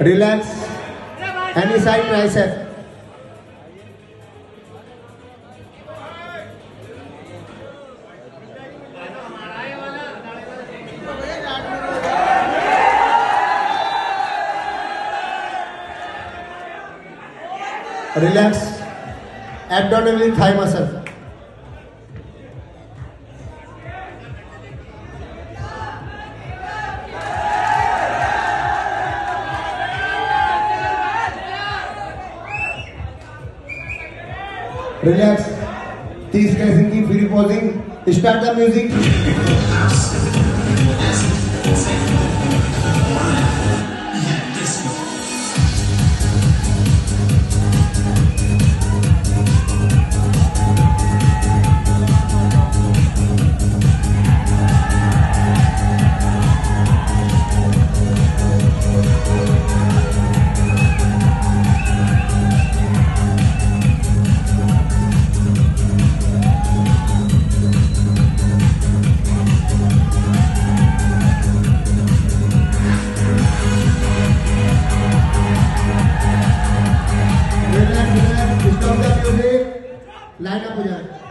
relax any side tricep. Relax abdominal thigh muscle. Relax tees pressing ki free posing. Start the music. Line up हो जाए।